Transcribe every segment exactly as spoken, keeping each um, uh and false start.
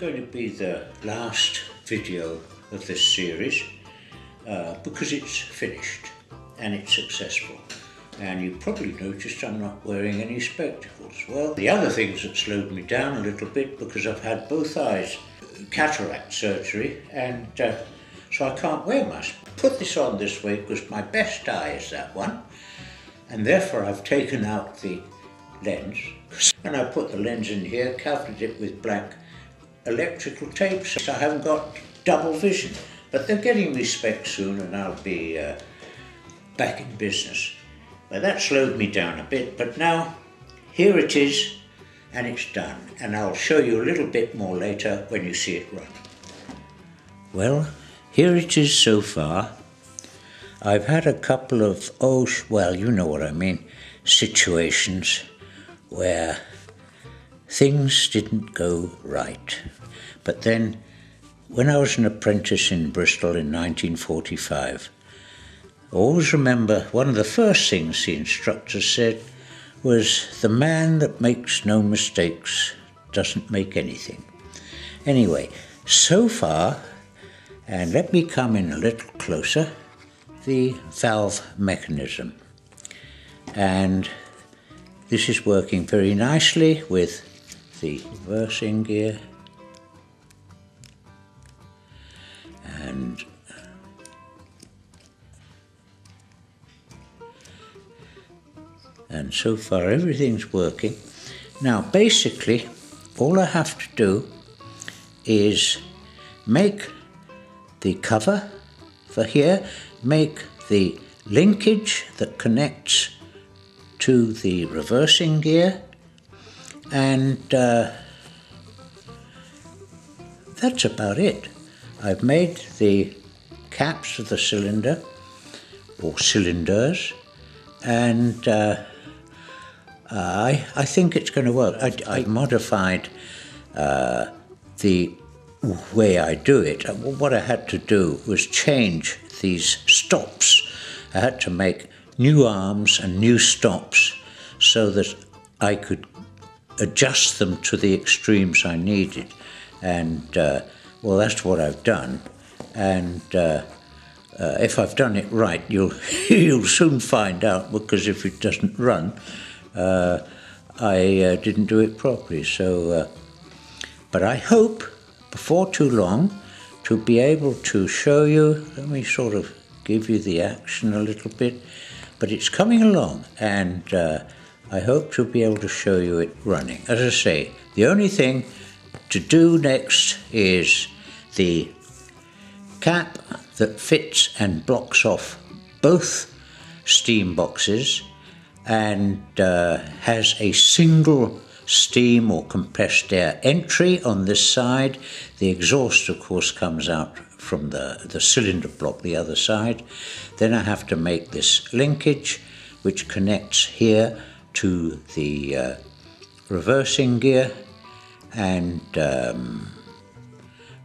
going to be the last video of this series uh, because it's finished and it's successful. And you probably noticed I'm not wearing any spectacles. Well, the other things that slowed me down a little bit, because I've had both eyes cataract surgery, and uh, so I can't wear my spectacles. Put this on this way because my best eye is that one, and therefore I've taken out the lens, and I put the lens in here, covered it with black electrical tape, so I haven't got double vision. But they're getting me specs soon, and I'll be uh, back in business. Well, that slowed me down a bit, but now here it is, and it's done. And I'll show you a little bit more later when you see it run. Well, here it is so far. I've had a couple of, oh, well, you know what I mean, situations where things didn't go right. But then, when I was an apprentice in Bristol in nineteen forty-five, I always remember one of the first things the instructor said was, "The man that makes no mistakes doesn't make anything." Anyway, so far, and let me come in a little closer, the valve mechanism. And this is working very nicely with the reversing gear and and so far everything's working. Now basically all I have to do is make the cover for here, make the linkage that connects to the reversing gear, and uh, that's about it. I've made the caps of the cylinder, or cylinders, and uh, I, I think it's going to work. I, I modified uh, the way I do it. What I had to do was change these stops. I had to make new arms and new stops so that I could adjust them to the extremes I needed. And, uh, well, that's what I've done. And uh, uh, if I've done it right, you'll, you'll soon find out, because if it doesn't run, uh, I uh, didn't do it properly. So, uh, but I hope before too long to be able to show you, let me sort of give you the action a little bit, but it's coming along, and uh, I hope to be able to show you it running. As I say, the only thing to do next is the cap that fits and blocks off both steam boxes and uh, has a single steam or compressed air entry on this side. The exhaust, of course, comes out from the, the cylinder block the other side. Then I have to make this linkage which connects here to the uh, reversing gear, and um,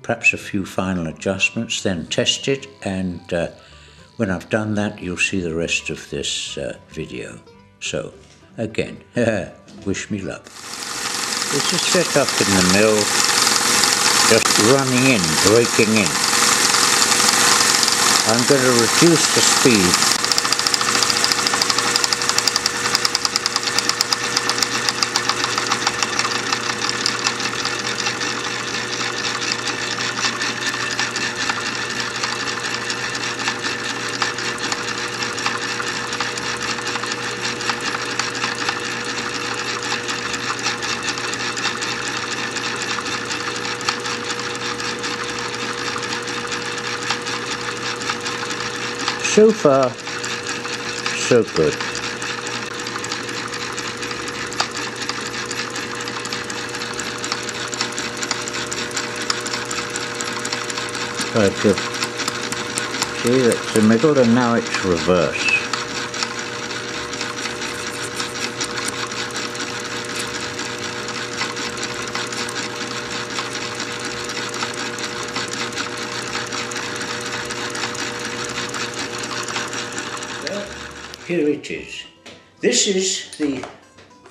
perhaps a few final adjustments, then test it, and uh, when I've done that you'll see the rest of this uh, video. So again, wish me luck. This is set up in the mill, just running in, breaking in. I'm going to reduce the speed. So far, so good. Right, good. See, that's the middle, and now it's reverse. Here it is. This is the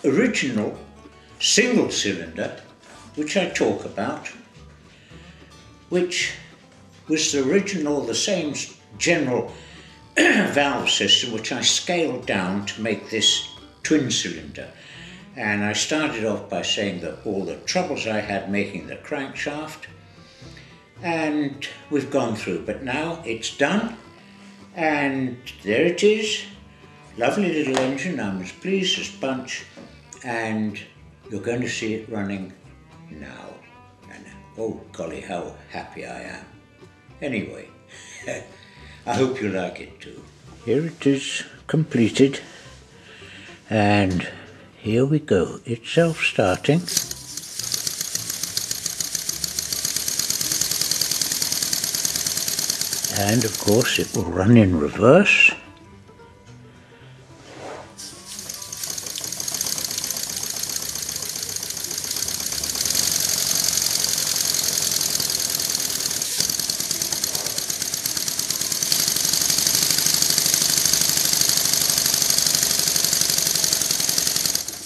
original single cylinder which I talk about which was the original, the same general valve system, which I scaled down to make this twin cylinder. And I started off by saying that all the troubles I had making the crankshaft, and we've gone through, but now it's done, and there it is. Lovely little engine, I'm as pleased as punch, and you're going to see it running now. And oh golly, how happy I am. Anyway, I hope you like it too. Here it is, completed, and here we go. It's self-starting. And of course it will run in reverse.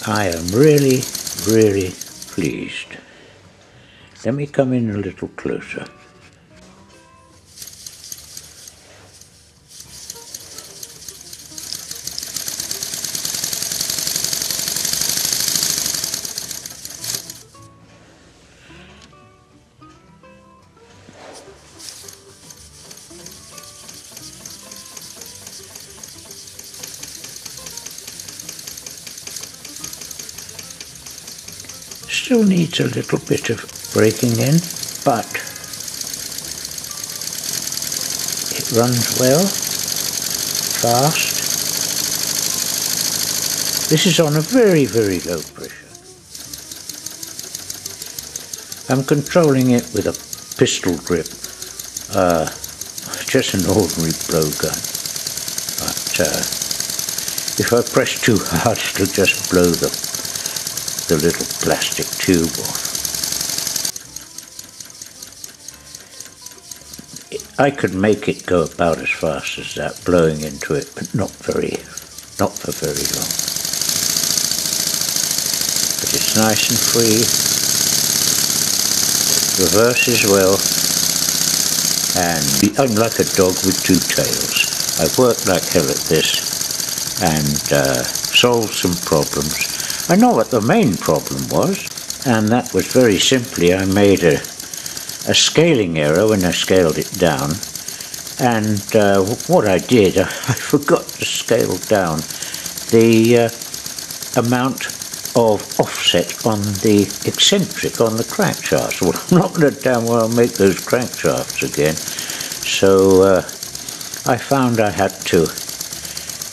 I am really, really pleased. Let me come in a little closer. Still needs a little bit of breaking in, but it runs well, fast. This is on a very, very low pressure. I'm controlling it with a pistol grip, uh, just an ordinary blowgun. But uh, if I press too hard, it'll just blow the the little plastic tube off. I could make it go about as fast as that, blowing into it, but not very, not for very long. But it's nice and free, reverses well, and I'm like a dog with two tails. I've worked like hell at this and uh, solved some problems. I know what the main problem was, and that was very simply I made a, a scaling error when I scaled it down, and uh, what I did, I, I forgot to scale down the uh, amount of offset on the eccentric on the crankshaft. Well, I'm not going to damn well make those crankshafts again, so uh, I found I had to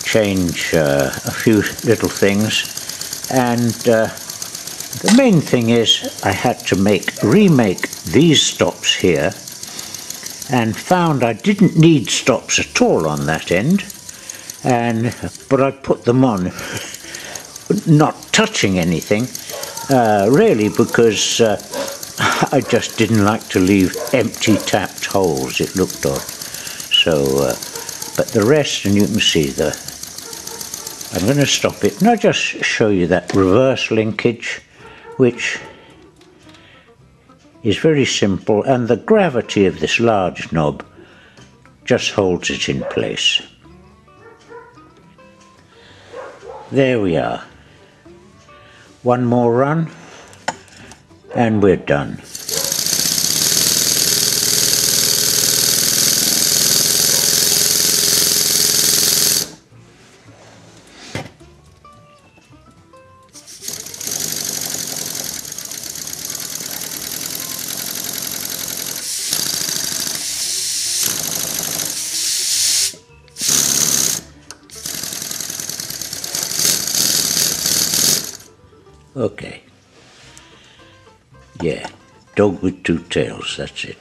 change uh, a few little things. And uh, the main thing is I had to make remake these stops here, and found I didn't need stops at all on that end, and but I put them on not touching anything uh, really, because uh, I just didn't like to leave empty tapped holes. It looked odd. So uh, but the rest, and you can see the I'm going to stop it, and I'll just show you that reverse linkage, which is very simple, and the gravity of this large knob just holds it in place. There we are. One more run, and we're done. Okay, yeah, dog with two tails, that's it.